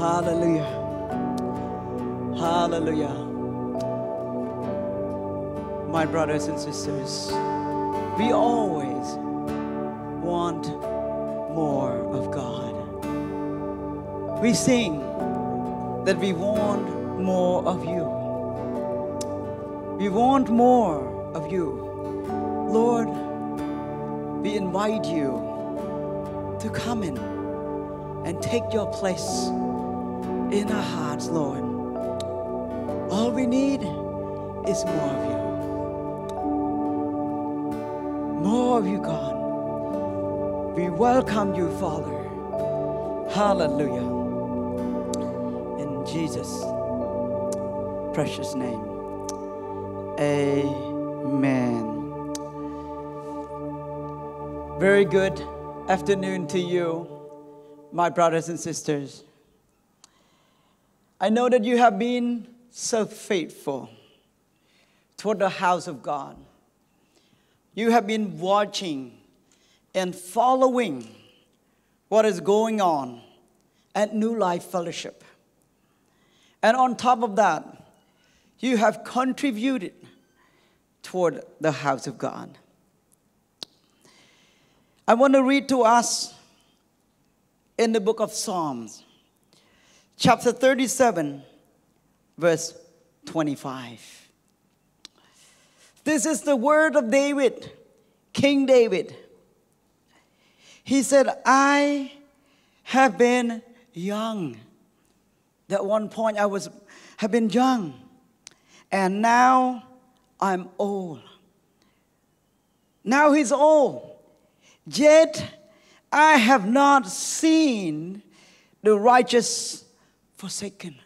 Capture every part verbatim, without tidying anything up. Hallelujah. Hallelujah. My brothers and sisters, we always want more of God. We sing that we want more of you. We want more of you. Lord, we invite you to come in and take your place in our hearts, Lord. All we need is more of you. More of you, God. We welcome you, Father. Hallelujah. In Jesus' precious name. Amen. Very good afternoon to you, my brothers and sisters. I know that you have been so faithful toward the house of God. You have been watching and following what is going on at New Life Fellowship. And on top of that, you have contributed toward the house of God. I want to read to us in the book of Psalms, chapter thirty-seven, verse twenty-five. This is the word of David, King David. He said, I have been young. At one point I was, have been young, and now I'm old. Now he's old, yet I have not seen the righteous forsaken.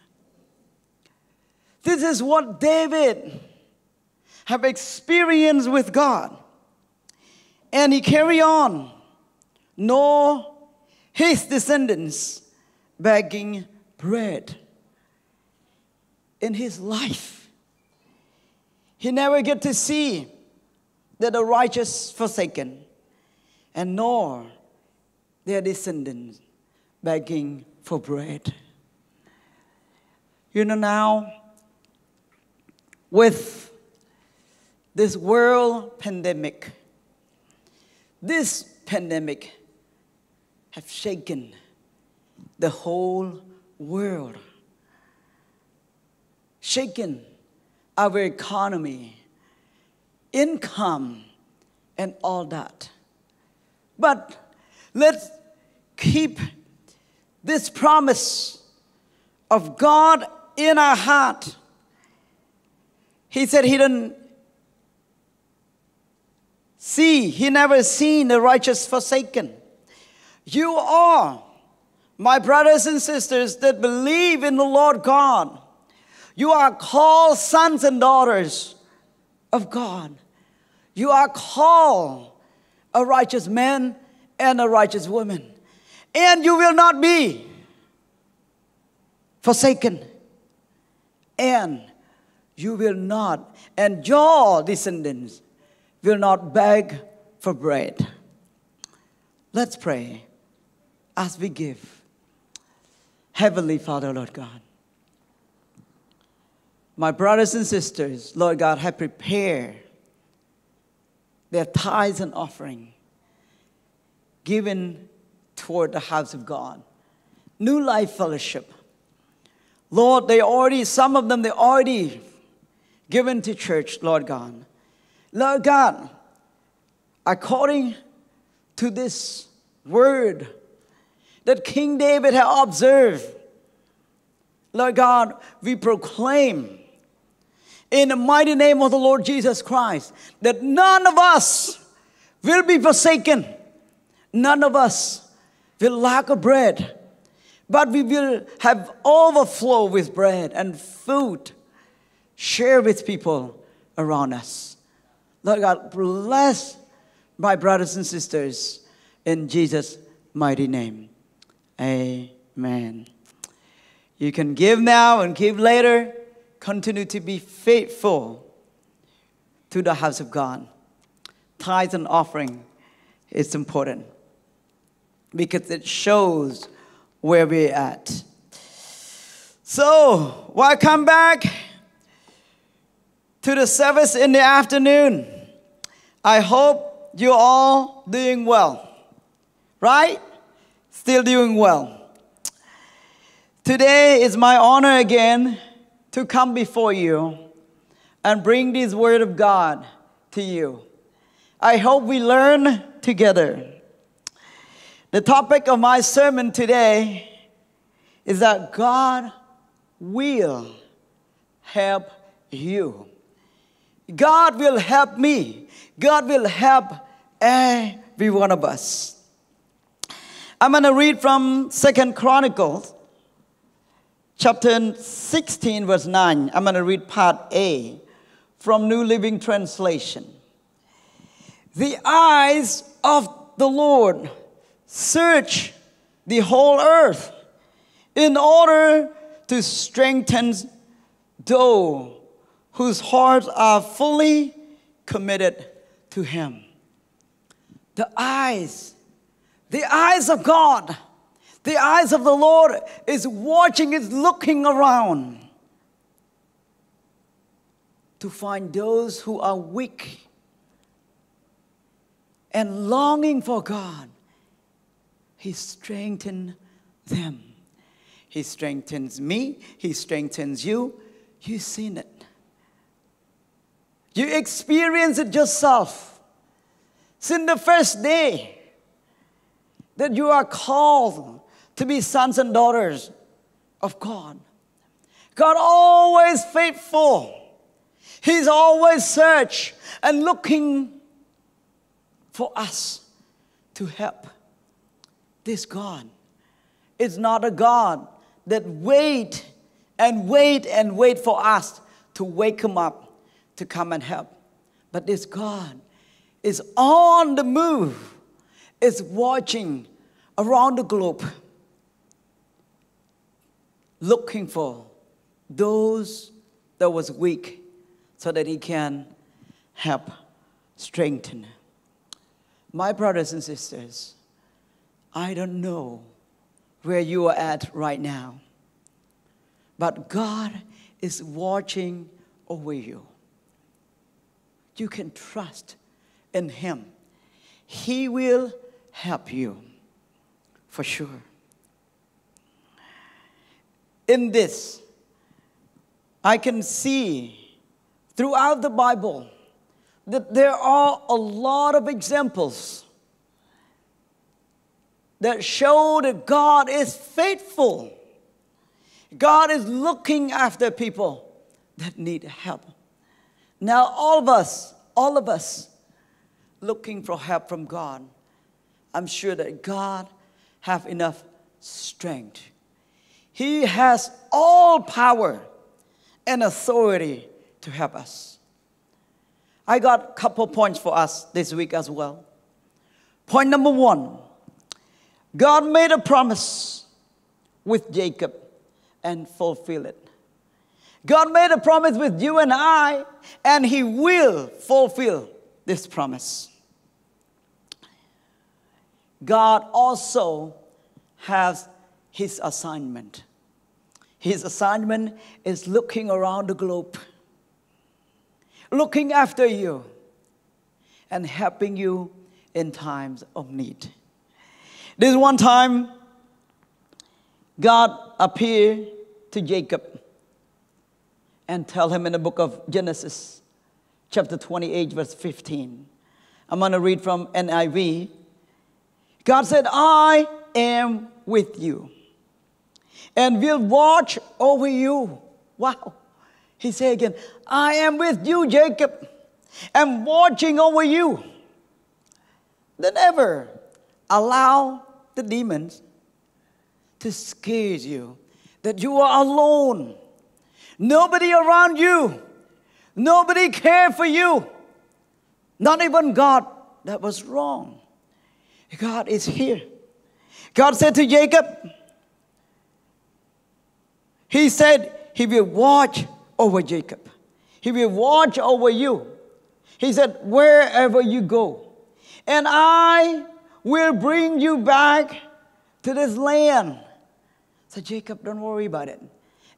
This is what David have experience with God. And he carry on, nor his descendants begging bread. In his life, he never get to see that the righteous forsaken, and nor their descendants begging for bread. You know, now, with this world pandemic, this pandemic have shaken the whole world, shaken our economy, income, and all that. But let's keep this promise of God in our heart. He said he didn't see, he never seen the righteous forsaken. You are, my brothers and sisters, that believe in the Lord God. You are called sons and daughters of God. You are called a righteous man and a righteous woman. And you will not be forsaken. And you will not, and your descendants will not beg for bread. Let's pray as we give. Heavenly Father, Lord God, my brothers and sisters, Lord God, have prepared their tithes and offering given toward the house of God, New Life Fellowship. Lord, they already, some of them, they already given to church, Lord God. Lord God, according to this word that King David had observed, Lord God, we proclaim in the mighty name of the Lord Jesus Christ that none of us will be forsaken. None of us will lack of bread, but we will have overflow with bread and food, share with people around us. Lord God, bless my brothers and sisters in Jesus' mighty name. Amen. You can give now and give later. Continue to be faithful to the house of God. Tithes and offering is important because it shows where we're at. So, welcome back to the service in the afternoon. I hope you all doing well, right? Still doing well. Today is my honor again to come before you and bring this word of God to you. I hope we learn together. The topic of my sermon today is that God will help you. God will help me. God will help every one of us. I'm going to read from Second Chronicles, chapter sixteen, verse nine. I'm going to read part A from New Living Translation. The eyes of the Lord search the whole earth in order to strengthen those whose hearts are fully committed to Him. The eyes, the eyes of God, the eyes of the Lord is watching, is looking around to find those who are weak and longing for God. He strengthens them. He strengthens me. He strengthens you. You've seen it. You experience it yourself. Since the first day that you are called to be sons and daughters of God, God always faithful. He's always searching and looking for us to help. This God is not a God that wait and wait and wait for us to wake Him up, to come and help. But this God is on the move, is watching around the globe, looking for those that was weak so that He can help strengthen. My brothers and sisters, I don't know where you are at right now, but God is watching over you. You can trust in Him. He will help you, for sure. In this, I can see throughout the Bible that there are a lot of examples that show that God is faithful. God is looking after people that need help. Now all of us, all of us looking for help from God, I'm sure that God has enough strength. He has all power and authority to help us. I got a couple points for us this week as well. Point number one, God made a promise with Jacob and fulfilled it. God made a promise with you and I, and He will fulfill this promise. God also has His assignment. His assignment is looking around the globe, looking after you, and helping you in times of need. This one time, God appeared to Jacob and tell him in the book of Genesis, chapter twenty-eight, verse fifteen. I'm going to read from N I V. God said, I am with you and will watch over you. Wow. He said again, I am with you, Jacob. I'm watching over you. Then ever allow the demons to scare you, that you are alone. Nobody around you. Nobody cared for you. Not even God. That was wrong. God is here. God said to Jacob, He said He will watch over Jacob. He will watch over you. He said, wherever you go, and I will bring you back to this land. So Jacob, don't worry about it.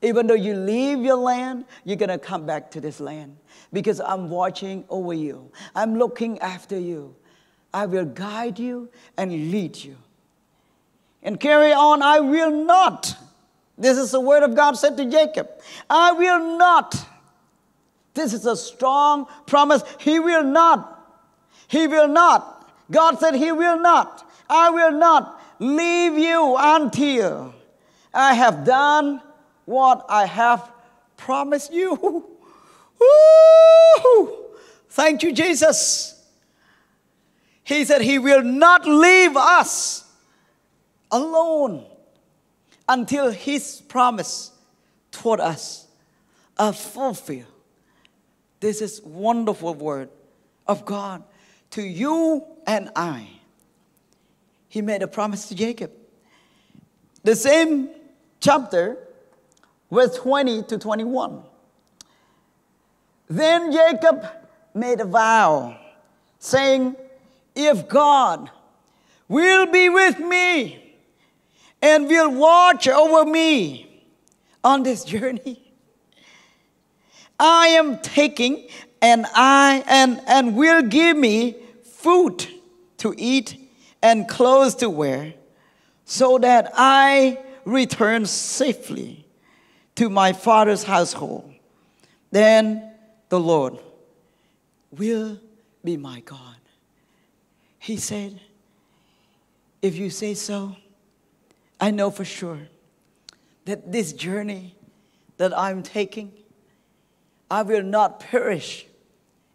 Even though you leave your land, you're going to come back to this land because I'm watching over you. I'm looking after you. I will guide you and lead you. And carry on, I will not. This is the word of God said to Jacob. I will not. This is a strong promise. He will not. He will not. God said he will not. I will not leave you until I have done what I have promised you. Woo! Thank you, Jesus. He said he will not leave us alone until his promise toward us are fulfilled. This is wonderful word of God to you and I. He made a promise to Jacob. The same chapter, verse twenty to twenty-one. Then Jacob made a vow, saying, if God will be with me and will watch over me on this journey, I am taking and I and, and will give me food to eat and clothes to wear, so that I return safely to my father's household. Then the Lord will be my God. He said, if you say so, I know for sure that this journey that I'm taking, I will not perish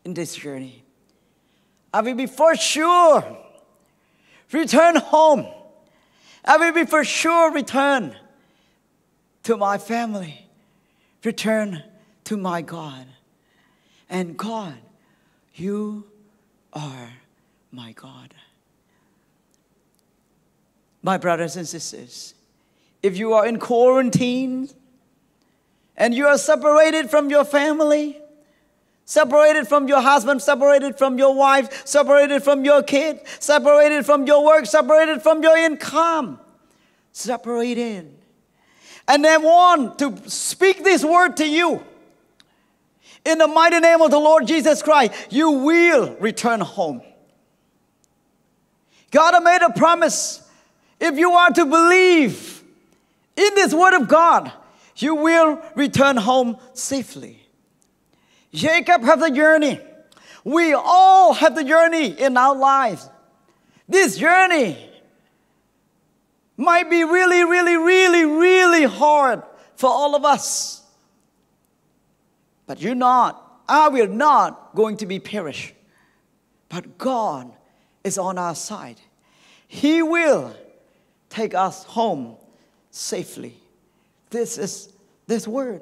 in this journey. I will be for sure return home. I will be for sure return to my family, return to my God. And God, you are my God. My brothers and sisters, if you are in quarantine and you are separated from your family, separated from your husband, separated from your wife, separated from your kid, separated from your work, separated from your income, separated. And I want to speak this word to you. In the mighty name of the Lord Jesus Christ, you will return home. God made a promise. If you are to believe in this word of God, you will return home safely. Jacob had the journey. We all have the journey in our lives. This journey might be really, really, really, really hard for all of us. But you're not, I will not going to be perished. But God is on our side. He will take us home safely. This is this word.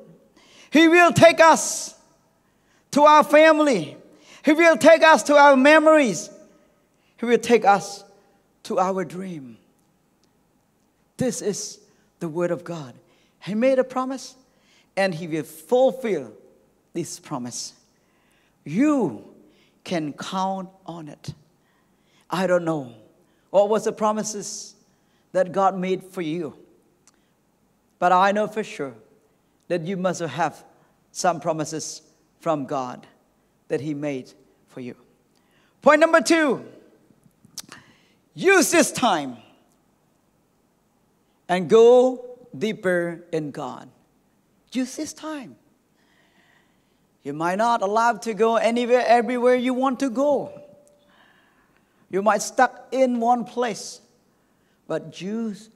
He will take us to our family. He will take us to our memories. He will take us to our dream. This is the word of God. He made a promise, and he will fulfill this promise. You can count on it. I don't know what was the promises that God made for you. But I know for sure that you must have some promises from God that he made for you. Point number two, use this time and go deeper in God. Use this time. You might not allowed to go anywhere, everywhere you want to go. You might stuck in one place, but use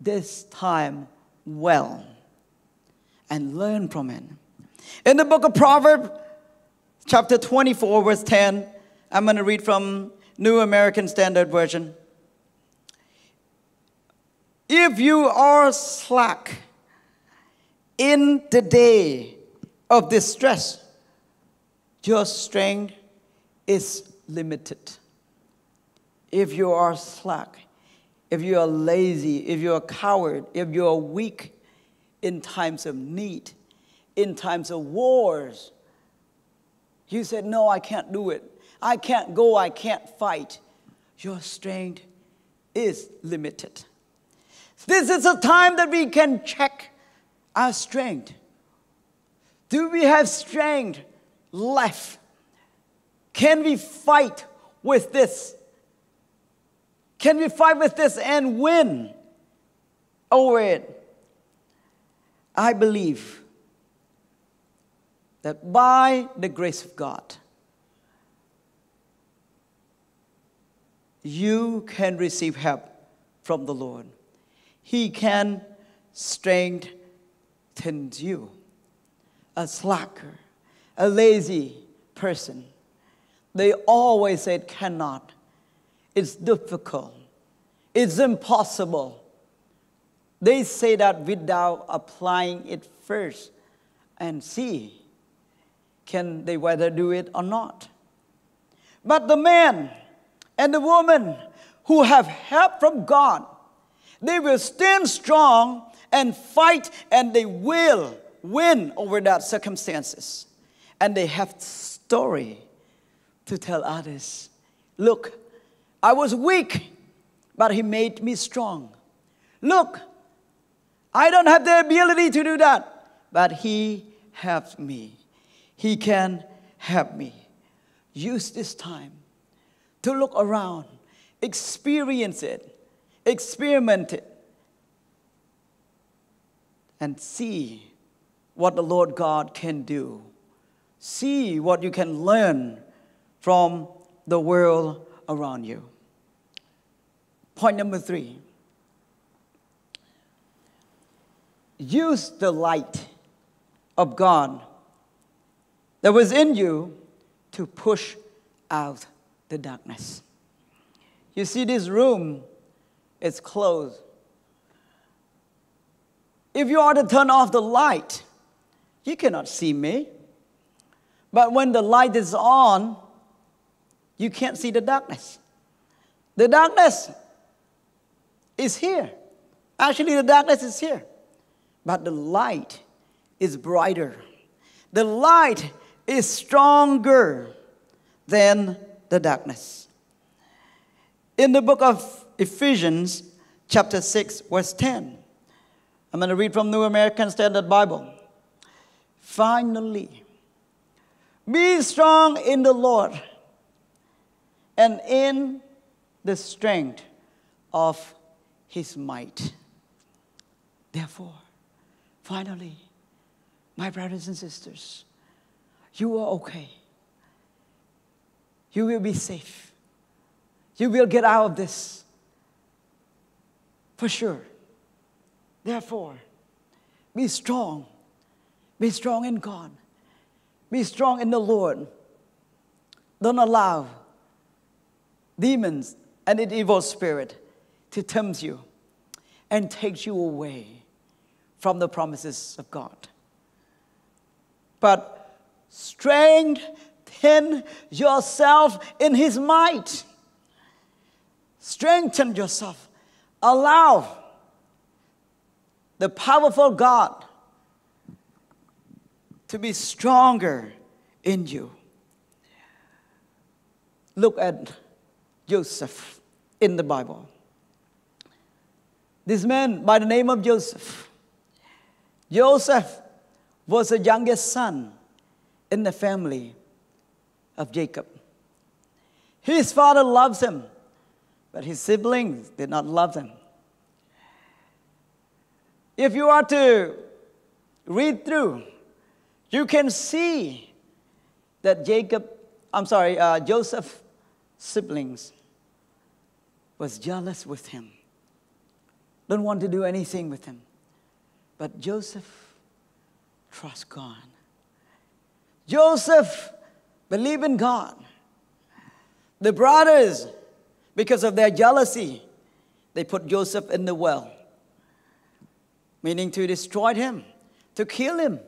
this time well and learn from it. In the book of Proverbs, chapter twenty-four, verse ten, I'm going to read from New American Standard Version. If you are slack in the day of distress, your strength is limited. If you are slack, if you are lazy, if you are coward, if you are weak in times of need, in times of wars, you said, no, I can't do it. I can't go, I can't fight. Your strength is limited. This is a time that we can check our strength? Do we have strength left? Can we fight with this? Can we fight with this and win over it? I believe that by the grace of God, you can receive help from the Lord. He can strengthen you. A slacker, a lazy person, they always said cannot. It's difficult. It's impossible. They say that without applying it first and see can they whether do it or not. But the man and the woman who have help from God, they will stand strong and fight, and they will win over that circumstances. And they have story to tell others. Look, I was weak, but he made me strong. Look, I don't have the ability to do that, but he helped me. He can help me. Use this time to look around, experience it, experiment it, and see what the Lord God can do. See what you can learn from the world around you. Point number three. Use the light of God that was in you to push out the darkness. You see, this room is closed. If you are to turn off the light, you cannot see me. But when the light is on, you can't see the darkness. The darkness is here. Actually, the darkness is here. But the light is brighter. The light is stronger than the darkness. In the book of Ephesians, chapter six, verse ten, I'm going to read from New American Standard Bible. Finally, be strong in the Lord and in the strength of his might. Therefore, finally, my brothers and sisters, you are okay. You will be safe. You will get out of this for sure. Therefore, be strong. Be strong in God. Be strong in the Lord. Don't allow demons and an evil spirit to tempt you and take you away from the promises of God. But strengthen yourself in his might. Strengthen yourself. Allow the powerful God to be stronger in you. Look at Joseph in the Bible. This man by the name of Joseph. Joseph was the youngest son in the family of Jacob. His father loves him, but his siblings did not love him. If you are to read through, you can see that Jacob, I'm sorry, uh, Joseph's siblings was jealous with him. Don't want to do anything with him. But Joseph trusts God. Joseph believed in God. The brothers, because of their jealousy, they put Joseph in the well, meaning to destroy him, to kill him.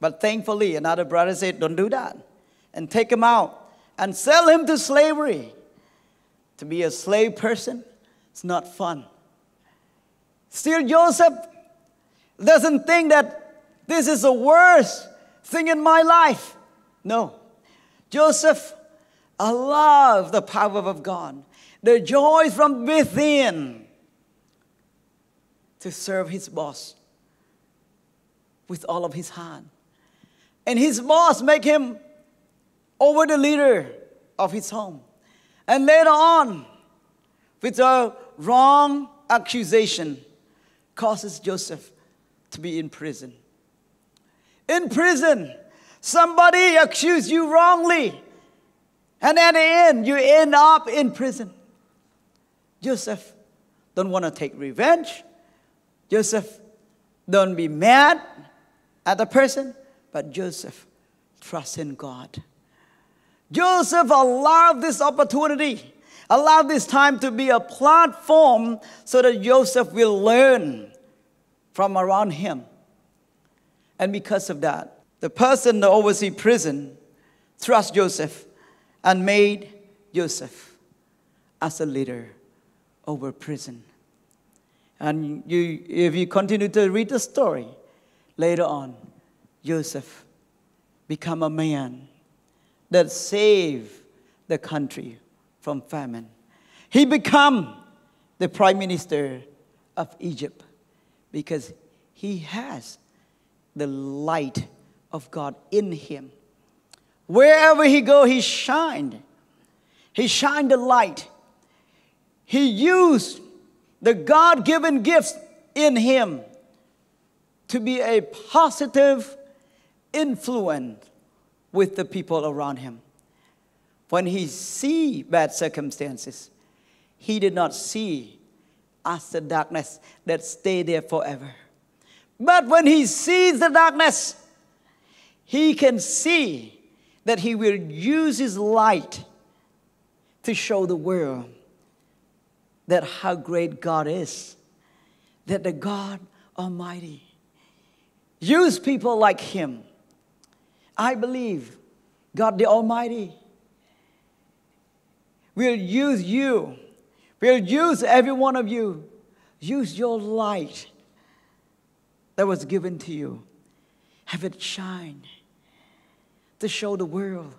But thankfully, another brother said, don't do that, and take him out and sell him to slavery. To be a slave person, it's not fun. Still, Joseph doesn't think that this is the worst thing in my life. No. Joseph loved the power of God, the joy from within to serve his boss, with all of his heart. And his boss make him over the leader of his home. And later on, with a wrong accusation, causes Joseph to be in prison. In prison, somebody accused you wrongly, and at the end, you end up in prison. Joseph don't want to take revenge. Joseph don't be mad at the person, but Joseph trusts in God. Joseph allowed this opportunity, allowed this time to be a platform so that Joseph will learn from around him. And because of that, the person in the overseas prison trusts Joseph and made Joseph as a leader over prison. And you, if you continue to read the story, later on, Joseph become a man that saved the country from famine. He become the prime minister of Egypt because he has the light of God in him. Wherever he go, he shined. He shined the light. He used the God-given gifts in him to be a positive influence with the people around him. When he see bad circumstances, he did not see as the darkness that stay there forever. But when he sees the darkness, he can see that he will use his light to show the world that how great God is, that the God Almighty use people like him. I believe God the Almighty will use you, will use every one of you, use your light that was given to you. Have it shine to show the world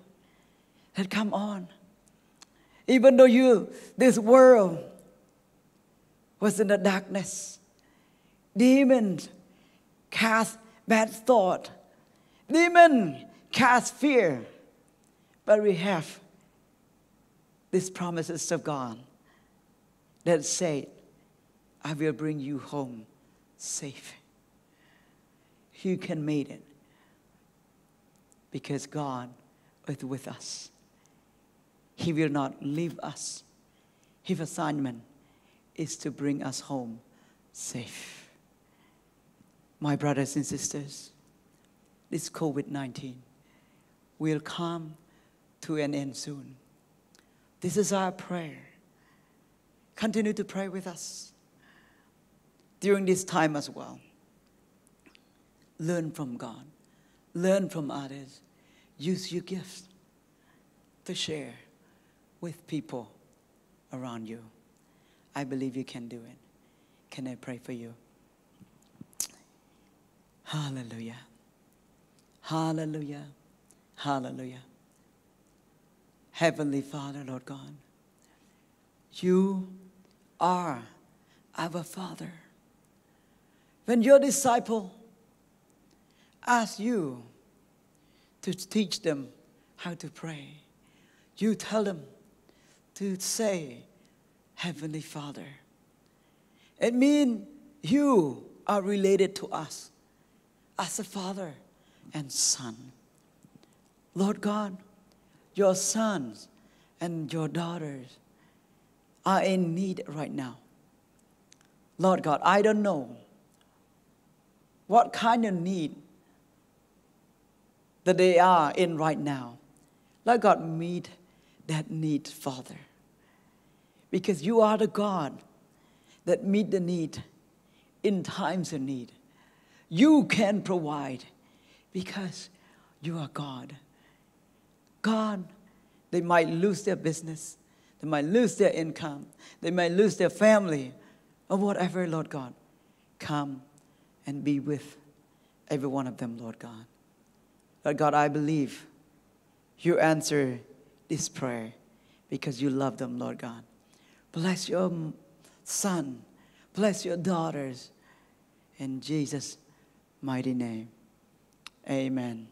that come on. Even though you, this world was in the darkness, demons cast bad thought, demons cast fear, but we have these promises of God that say, I will bring you home safe. You can make it because God is with us. He will not leave us. His assignment is to bring us home safe. My brothers and sisters, this COVID nineteen will come to an end soon. This is our prayer. Continue to pray with us during this time as well. Learn from God. Learn from others. Use your gifts to share with people around you. I believe you can do it. Can I pray for you? Hallelujah. Hallelujah. Hallelujah. Heavenly Father, Lord God, you are our Father. When your disciple ask you to teach them how to pray, you tell them to say, Heavenly Father. It means you are related to us as a father and son. Lord God, your sons and your daughters are in need right now. Lord God, I don't know what kind of need that they are in right now. Let God meet that need, Father, because you are the God that meet the need in times of need. You can provide because you are God. God, they might lose their business, they might lose their income, they might lose their family, or whatever, Lord God. Come and be with every one of them, Lord God. But God, I believe you answer this prayer because you love them, Lord God. Bless your son. Bless your daughters. In Jesus' mighty name. Amen.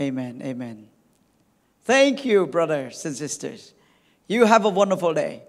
Amen. Amen. Thank you, brothers and sisters. You have a wonderful day.